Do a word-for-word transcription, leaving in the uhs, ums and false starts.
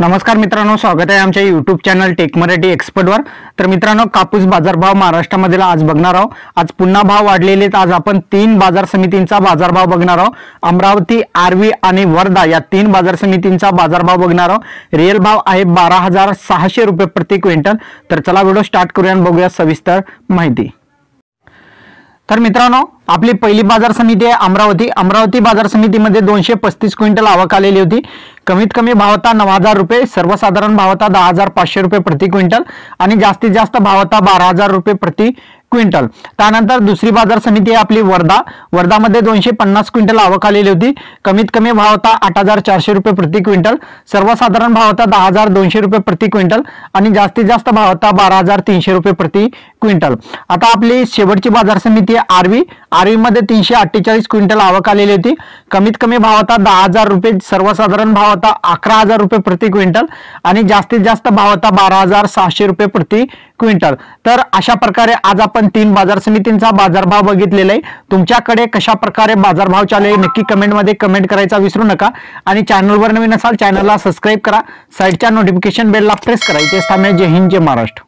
नमस्कार मित्रांनो, स्वागत आहे आमच्या यूट्यूब चॅनल टेक मराठी एक्सपर्टवर। तर मित्रांनो, कापूस बाजारभाव महाराष्ट्रामध्ये आज बघणार आहोत। आज पुन्हा भाव वाढलेले, आज आपण तीन बाजार समितींचा बाजारभाव बघणार आहोत। अमरावती, आर्वी आणि वर्धा या तीन बाजार समितींचा बाजारभाव बघणार आहोत। रिअल भाव आहे बारा हजार सहाशे रुपये प्रति क्विंटल। तर चला व्हिडिओ स्टार्ट करूया आणि बघूया सविस्तर माहिती। तर मित्रांनो, आपली पहिली बाजार समिती आहे अमरावती। अमरावती बाजार समितीमध्ये दोनशे पस्तीस क्विंटल आवक आलेली होती। कमीत कमी भाव होता नौ हजार रुपये, सर्वसाधारण भाव होता दहा हजार पाचशे रुपये प्रति क्विंटल आणि जास्तीत जास्त भाव होता बारा हजार रुपये प्रति क्विंटल। त्यानंतर दुसरी बाजार समिती आहे आपली वर्धा। वर्धा मध्ये दोनशे पन्नास क्विंटल आवक आलेली होती। कमीत कमी भाव होता आठ हजार चारशे रुपये प्रति क्विंटल, सर्वसाधारण भाव होता दहा हजार दोनशे रुपये प्रति क्विंटल आणि जास्तीत जास्त भाव होता बारा हजार तीनशे रुपये प्रति क्विंटल। आता आपली शेवटची बाजार समिती आहे आर्वी। आर्वी मध्ये तीनशे अठ्ठेचाळीस क्विंटल आवक आलेली होती। कमीत कमी भाव होता दहा हजार रुपये, सर्वसाधारण भाव होता अकरा हजार रुपये प्रति क्विंटल आणि जास्तीत जास्त भाव होता बारा हजार सहाशे रुपये प्रति क्विंटल। तर अशा प्रकारे आज आपण तीन बाजार समितींचा बाजारभाव बघितलेला आहे। तुमच्याकडे कशा प्रकारे बाजारभाव चालू आहे नक्की कमेंट मध्ये कमेंट करायचा विसरू नका आणि चॅनलवर नवीन असाल चॅनलला सबस्क्राइब करा, साइडच्या नोटिफिकेशन बेलला प्रेस करा। इथे थांबूया। जय हिंद, जय महाराष्ट्र।